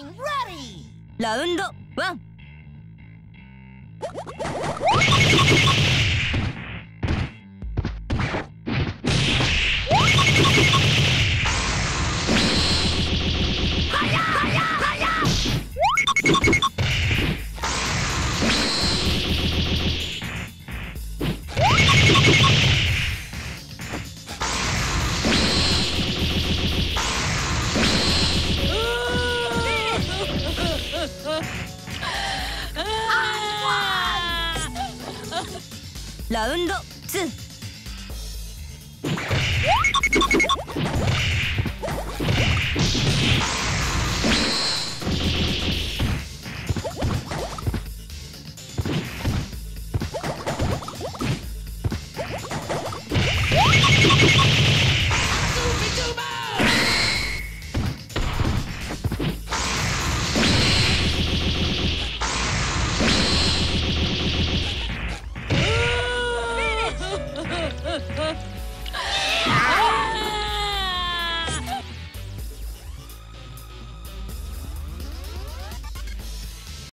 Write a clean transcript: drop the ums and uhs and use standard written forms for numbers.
Getting ready! Round 1! Round 2